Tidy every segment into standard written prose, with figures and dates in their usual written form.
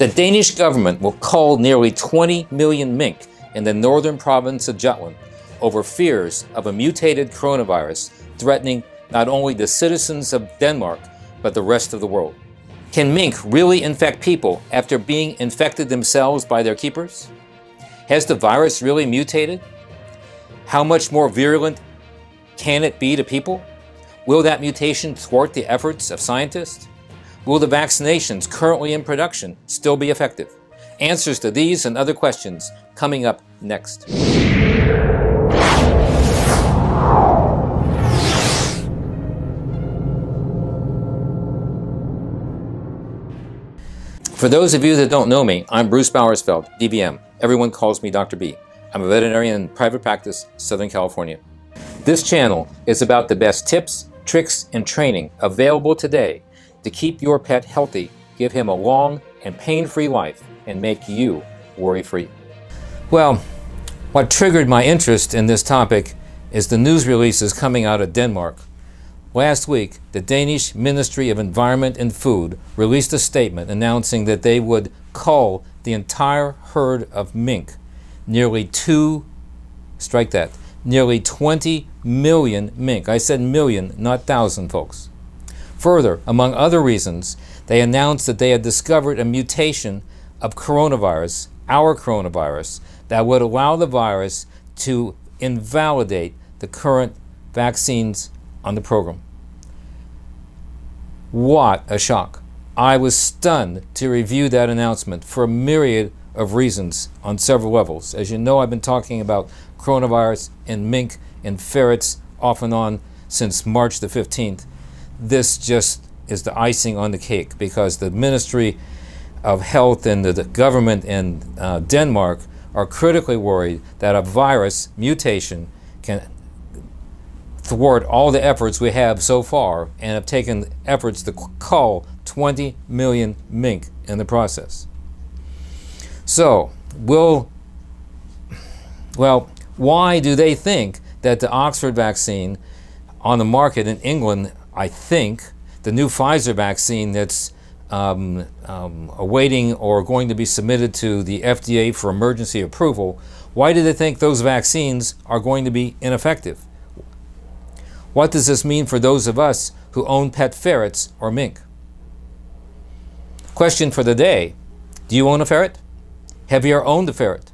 The Danish government will cull nearly 20 million mink in the northern province of Jutland over fears of a mutated coronavirus threatening not only the citizens of Denmark, but the rest of the world. Can mink really infect people after being infected themselves by their keepers? Has the virus really mutated? How much more virulent can it be to people? Will that mutation thwart the efforts of scientists? Will the vaccinations currently in production still be effective? Answers to these and other questions coming up next. For those of you that don't know me, I'm Bruce Bauersfeld, DVM. Everyone calls me Dr. B. I'm a veterinarian in private practice, Southern California. This channel is about the best tips, tricks, and training available today to keep your pet healthy, give him a long and pain-free life, and make you worry-free. Well, what triggered my interest in this topic is the news releases coming out of Denmark. Last week, the Danish Ministry of Environment and Food released a statement announcing that they would cull the entire herd of mink, nearly 20 million mink. I said million, not thousand, folks. Further, among other reasons, they announced that they had discovered a mutation of coronavirus, our coronavirus, that would allow the virus to invalidate the current vaccines on the program. What a shock. I was stunned to review that announcement for a myriad of reasons on several levels. As you know, I've been talking about coronavirus and mink and ferrets off and on since March the 15th. This just is the icing on the cake, because the Ministry of Health and the government in Denmark are critically worried that a virus mutation can thwart all the efforts we have so far, and have taken efforts to cull 20 million mink in the process. So, why do they think that the Oxford vaccine on the market in England, I think, the new Pfizer vaccine that's awaiting or going to be submitted to the FDA for emergency approval, why do they think those vaccines are going to be ineffective? What does this mean for those of us who own pet ferrets or mink? Question for the day. Do you own a ferret? Have you ever owned a ferret?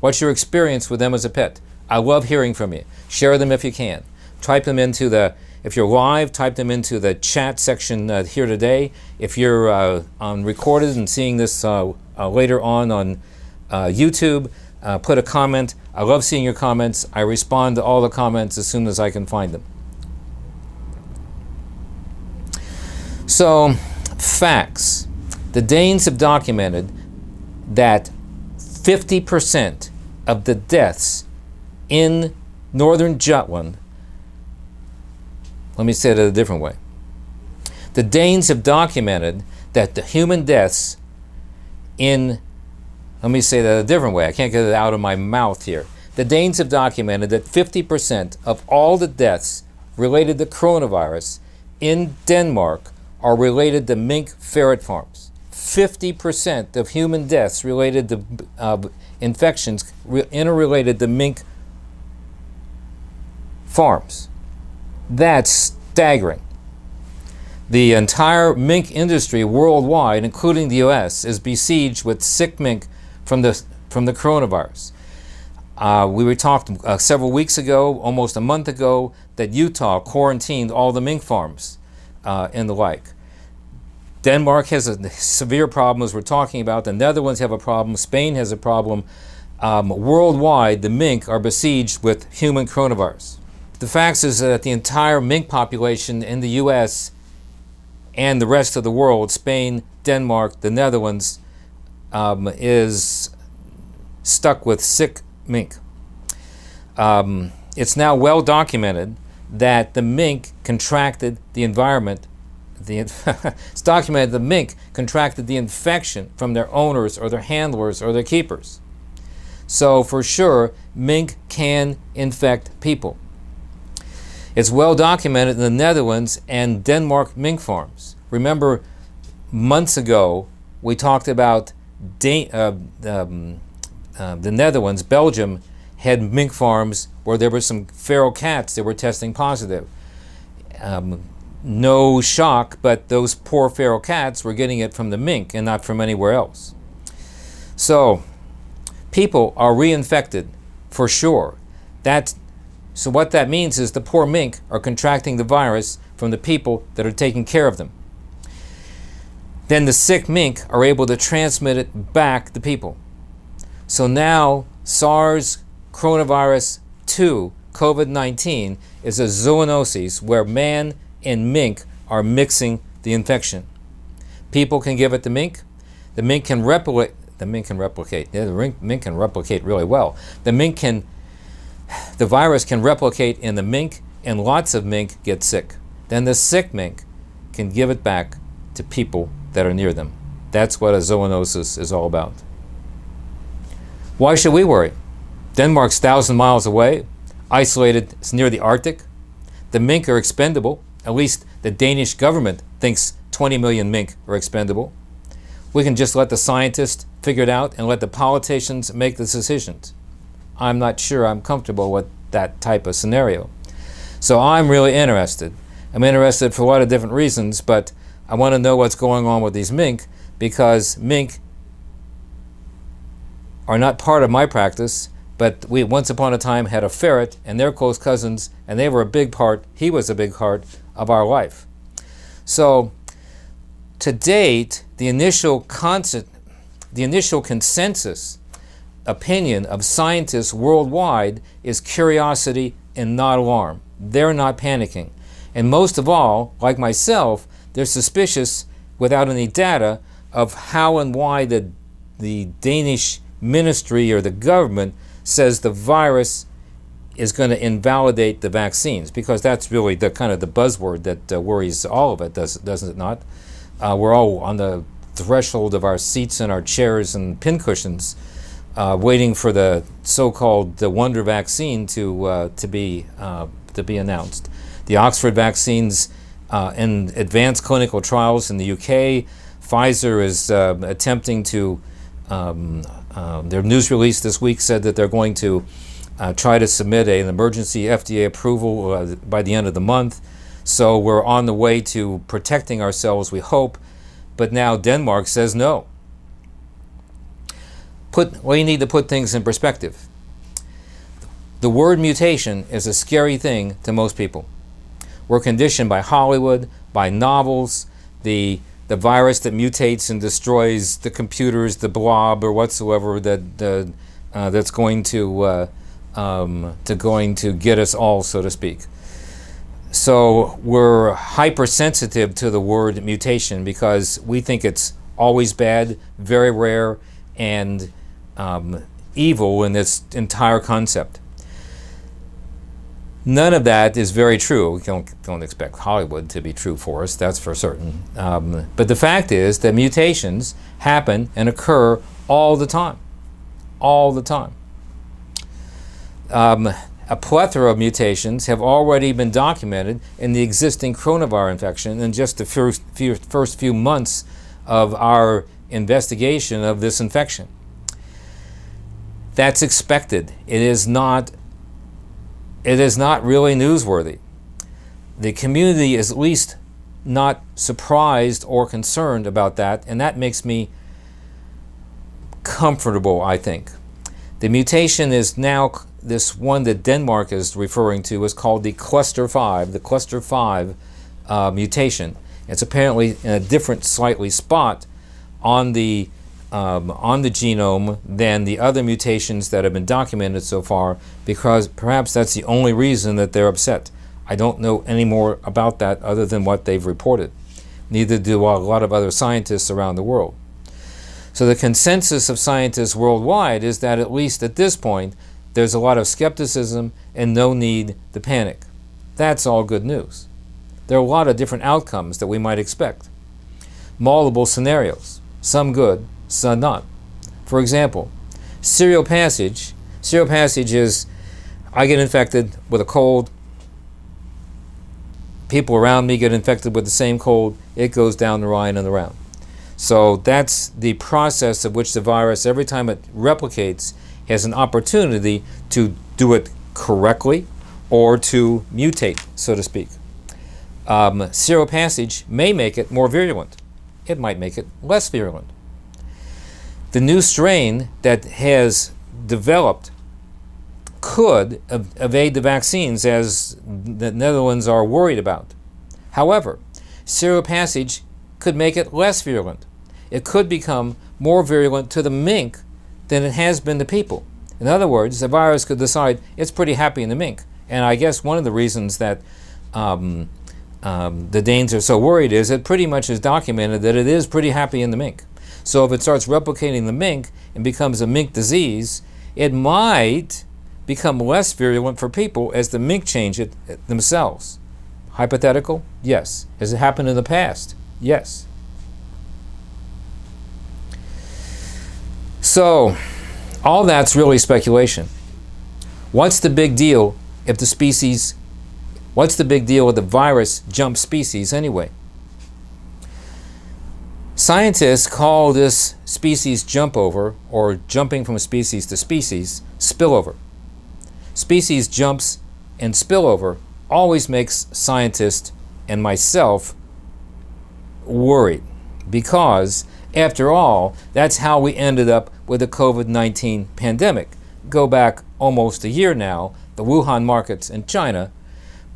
What's your experience with them as a pet? I love hearing from you. Share them if you can. Type them into the, if you're live, type them into the chat section here today. If you're on recorded and seeing this later on YouTube, put a comment. I love seeing your comments. I respond to all the comments as soon as I can find them. So, facts. The Danes have documented that 50% of the deaths in northern Jutland, let me say it a different way. The Danes have documented that the human deaths in, let me say that a different way, I can't get it out of my mouth here. The Danes have documented that 50% of all the deaths related to coronavirus in Denmark are related to mink ferret farms. 50% of human deaths related to infections interrelated to mink farms. That's staggering. The entire mink industry worldwide, including the U.S., is besieged with sick mink from the coronavirus. We were talking several weeks ago, almost a month ago, that Utah quarantined all the mink farms and the like. Denmark has a severe problem, as we're talking about. The Netherlands have a problem. Spain has a problem. Worldwide, the mink are besieged with human coronavirus. The fact is that the entire mink population in the U.S. and the rest of the world, Spain, Denmark, the Netherlands, is stuck with sick mink. It's now well documented that the mink contracted the environment. It's documented the mink contracted the infection from their owners or their handlers or their keepers. So for sure, mink can infect people. It's well documented in the Netherlands and Denmark mink farms. Remember, months ago, we talked about the Netherlands, Belgium had mink farms where there were some feral cats that were testing positive. No shock, but those poor feral cats were getting it from the mink and not from anywhere else. So people are reinfected for sure. So what that means is the poor mink are contracting the virus from the people that are taking care of them. Then the sick mink are able to transmit it back to people. So now SARS coronavirus 2, COVID-19, is a zoonosis where man and mink are mixing the infection. People can give it to mink. The mink can replicate. The mink can replicate really well. The virus can replicate in the mink, and lots of mink get sick. Then the sick mink can give it back to people that are near them. That's what a zoonosis is all about. Why should we worry? Denmark's 1,000 miles away, isolated, it's near the Arctic. The mink are expendable. At least the Danish government thinks 20 million mink are expendable. We can just let the scientists figure it out and let the politicians make the decisions. I'm not sure I'm comfortable with that type of scenario. So I'm really interested. I'm interested for a lot of different reasons, but I want to know what's going on with these mink, because mink are not part of my practice, but we once upon a time had a ferret and their close cousins, and they were a big part, he was a big part of our life. So to date, the initial consensus opinion of scientists worldwide is curiosity and not alarm. They're not panicking. And most of all, like myself, they're suspicious without any data of how and why the Danish ministry or the government says the virus is going to invalidate the vaccines, because that's really the kind of the buzzword that worries all of it, doesn't it not? We're all on the threshold of our seats and our chairs and pincushions, waiting for the so-called the wonder vaccine to be announced. The Oxford vaccines in advanced clinical trials in the UK. Pfizer is attempting to. Their news release this week said that they're going to try to submit an emergency FDA approval by the end of the month. So we're on the way to protecting ourselves, we hope, but now Denmark says no. We need to put things in perspective. The word mutation is a scary thing to most people. We're conditioned by Hollywood, by novels, the virus that mutates and destroys the computers, the blob, or whatsoever that's going to get us all, so to speak. So we're hypersensitive to the word mutation because we think it's always bad, very rare, and evil in this entire concept. None of that is very true. We don't expect Hollywood to be true for us, that's for certain. But the fact is that mutations happen and occur all the time, all the time. A plethora of mutations have already been documented in the existing coronavirus infection in just the first few months of our investigation of this infection. That's expected. It is not really newsworthy. The community is at least not surprised or concerned about that, and that makes me comfortable, I think. The mutation is now this one that Denmark is referring to is called the Cluster 5, the Cluster 5 mutation. It's apparently in a different, slightly spot on the genome than the other mutations that have been documented so far, because perhaps that's the only reason that they're upset. I don't know any more about that other than what they've reported. Neither do a lot of other scientists around the world. So the consensus of scientists worldwide is that at least at this point, there's a lot of skepticism and no need to panic. That's all good news. There are a lot of different outcomes that we might expect. Multiple scenarios, some good, some not. For example, serial passage. Serial passage is I get infected with a cold, people around me get infected with the same cold, it goes down the line and around. So that's the process of which the virus, every time it replicates, has an opportunity to do it correctly or to mutate, so to speak. Seropassage may make it more virulent. It might make it less virulent. The new strain that has developed could evade the vaccines, as the Netherlands are worried about. However, seropassage could make it less virulent. It could become more virulent to the mink than it has been to people. In other words, the virus could decide it's pretty happy in the mink. And I guess one of the reasons that the Danes are so worried is it pretty much is documented that it is pretty happy in the mink. So if it starts replicating the mink and becomes a mink disease, it might become less virulent for people as the mink change it themselves. Hypothetical? Yes. Has it happened in the past? Yes. So all that's really speculation. What's the big deal if the species, what's the big deal if the virus jumps species anyway? Scientists call this species jump over, or jumping from species to species, spillover. Species jumps and spillover always makes scientists and myself worried, because after all, that's how we ended up with the COVID-19 pandemic. Go back almost a year now, the Wuhan markets in China,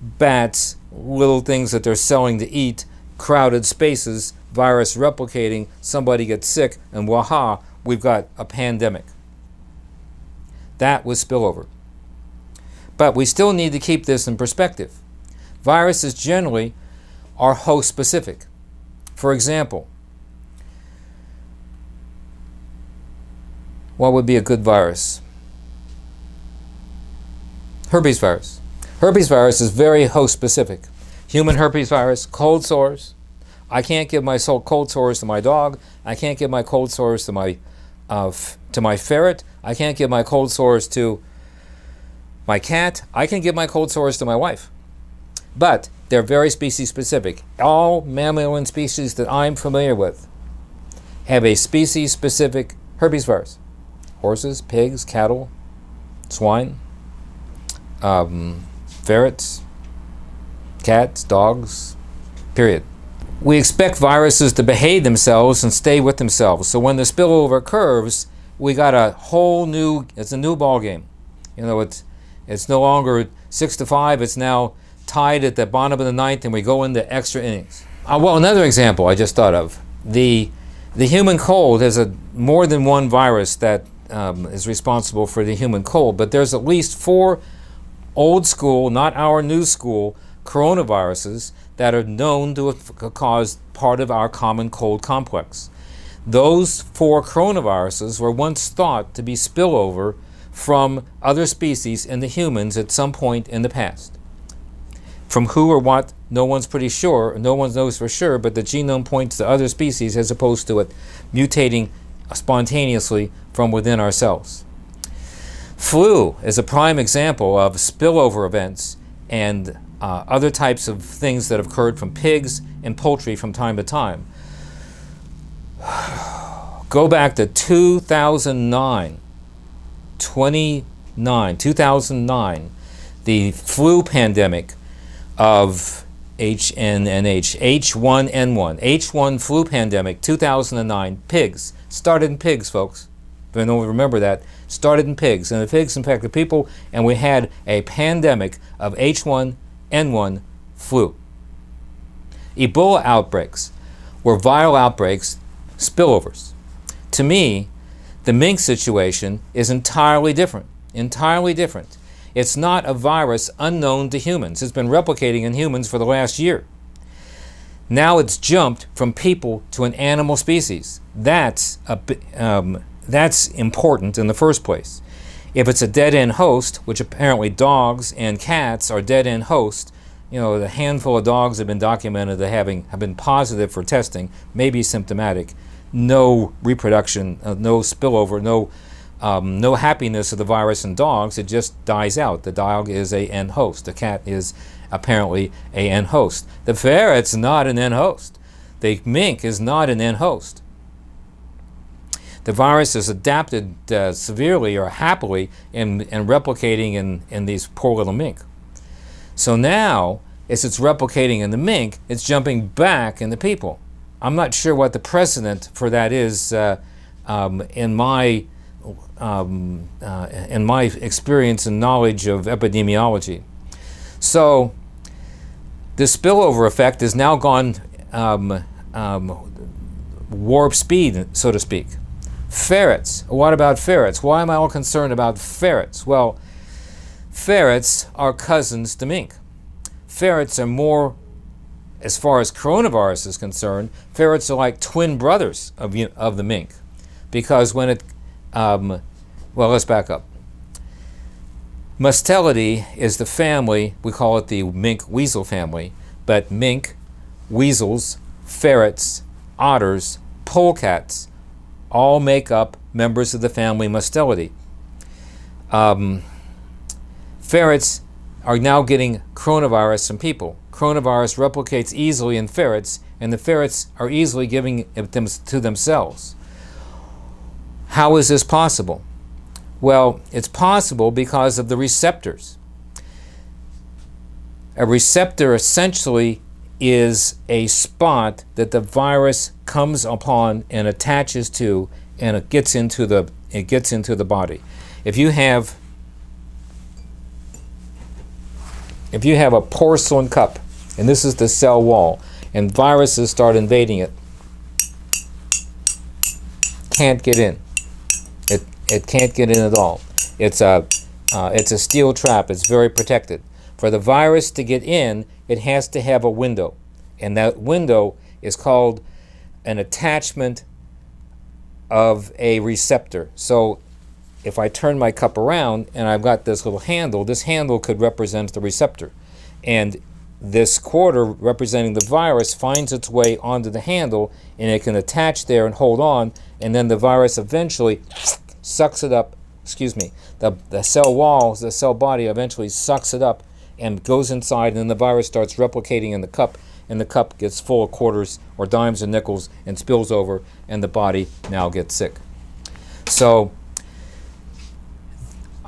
bats, little things that they're selling to eat, crowded spaces, virus replicating, somebody gets sick, and waha, we've got a pandemic. That was spillover. But we still need to keep this in perspective. Viruses generally are host-specific. For example, what would be a good virus? Herpes virus. Herpes virus is very host-specific. Human herpes virus, cold sores. I can't give my cold sores to my dog. I can't give my cold sores to my ferret. I can't give my cold sores to my cat. I can give my cold sores to my wife. But they're very species specific. All mammalian species that I'm familiar with have a species specific herpes virus. Horses, pigs, cattle, swine, ferrets, cats, dogs, period. We expect viruses to behave themselves and stay with themselves. So when the spillover occurs, we got a whole new, it's a new ball game. You know, it's no longer 6-5, it's now tied at the bottom of the ninth, and we go into extra innings. Well, another example I just thought of. The human cold has more than one virus that is responsible for the human cold, but there's at least 4 old school, not our new school, coronaviruses that are known to have caused part of our common cold complex. Those 4 coronaviruses were once thought to be spillover from other species into humans at some point in the past. From who or what, no one's pretty sure, no one knows for sure, but the genome points to other species as opposed to it mutating spontaneously from within ourselves. Flu is a prime example of spillover events and other types of things that have occurred from pigs and poultry from time to time. Go back to 2009, the flu pandemic of HNNH, H1N1, H1 flu pandemic, 2009, pigs. Started in pigs, folks. If you remember that, started in pigs. And the pigs infected people, and we had a pandemic of H1N1 flu. Ebola outbreaks were viral outbreaks, spillovers. To me, the mink situation is entirely different, It's not a virus unknown to humans. It's been replicating in humans for the last year. Now it's jumped from people to an animal species. That's important in the first place. If it's a dead-end host, which apparently dogs and cats are dead-end hosts, you know, the handful of dogs have been documented that have been positive for testing, maybe symptomatic, no reproduction, no spillover, no happiness of the virus in dogs, it just dies out. The dog is a N host. The cat is apparently a N host. The ferret's not an N host. The mink is not an N host. the virus has adapted severely or happily in replicating in these poor little mink. So now, as it's replicating in the mink, it's jumping back in the people. I'm not sure what the precedent for that is in my experience and knowledge of epidemiology. So the spillover effect has now gone warp speed, so to speak. Ferrets. What about ferrets? Why am I all concerned about ferrets? Well, ferrets are cousins to mink. Ferrets are more, as far as coronavirus is concerned, ferrets are like twin brothers of the mink, because when it, well, let's back up. Mustelidae is the family, we call it the mink weasel family, but mink, weasels, ferrets, otters, polecats all make up members of the family Mustelidae. Ferrets are now getting coronavirus from people. Coronavirus replicates easily in ferrets, and the ferrets are easily giving it to themselves. How is this possible? Well, it's possible because of the receptors. A receptor essentially is a spot that the virus comes upon and attaches to, and it gets into the body. If you have a porcelain cup, and this is the cell wall, and viruses start invading it, can't get in. It can't get in at all. It's a steel trap. It's very protected. For the virus to get in, it has to have a window, and that window is called an attachment of a receptor. So if I turn my cup around and I've got this little handle, this handle could represent the receptor. And this quarter representing the virus finds its way onto the handle, and it can attach there and hold on, and then the virus eventually sucks it up, excuse me, the cell walls, the cell body eventually sucks it up and goes inside, and then the virus starts replicating in the cup, and the cup gets full of quarters or dimes and nickels and spills over, and the body now gets sick. So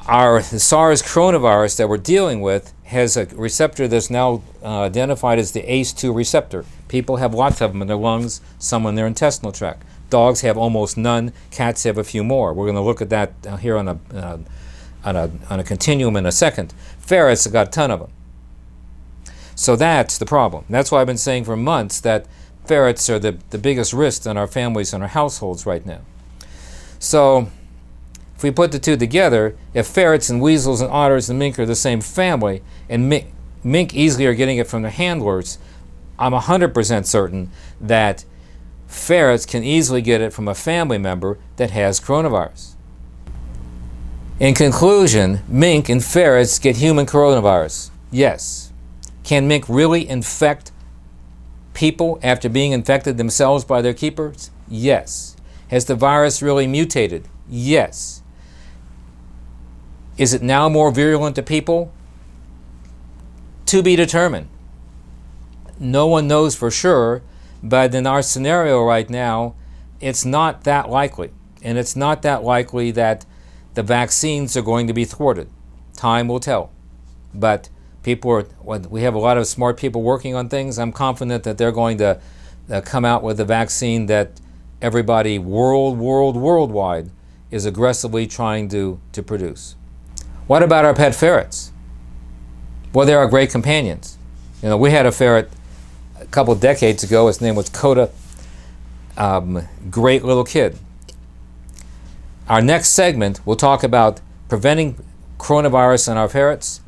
the SARS coronavirus that we're dealing with has a receptor that's now identified as the ACE2 receptor. People have lots of them in their lungs, some in their intestinal tract. Dogs have almost none. Cats have a few more. We're going to look at that here on a continuum in a second. Ferrets have got a ton of them. So that's the problem. That's why I've been saying for months that ferrets are the biggest risk in our families and our households right now. So if we put the two together, if ferrets and weasels and otters and mink are the same family, and mink easily are getting it from their handlers, I'm 100% certain that ferrets can easily get it from a family member that has coronavirus. In conclusion, mink and ferrets get human coronavirus. Yes. Can mink really infect people after being infected themselves by their keepers? Yes. Has the virus really mutated? Yes. Is it now more virulent to people? To be determined. No one knows for sure, but in our scenario right now, it's not that likely. And it's not that likely that the vaccines are going to be thwarted. Time will tell. But we have a lot of smart people working on things. I'm confident that they're going to come out with a vaccine that everybody worldwide is aggressively trying to produce. What about our pet ferrets? Well, they're our great companions. You know, we had a ferret a couple of decades ago. His name was Koda. Great little kid. Our next segment, we'll talk about preventing coronavirus in our ferrets,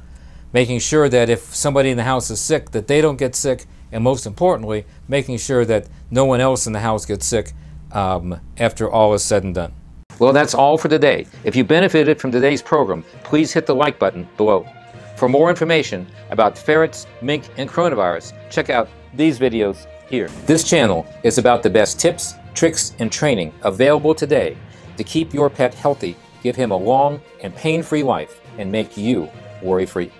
making sure that if somebody in the house is sick, that they don't get sick, and most importantly, making sure that no one else in the house gets sick after all is said and done. Well, that's all for today. If you benefited from today's program, please hit the like button below. For more information about ferrets, mink, and coronavirus, check out these videos here. This channel is about the best tips, tricks, and training available today to keep your pet healthy, give him a long and pain-free life, and make you worry-free.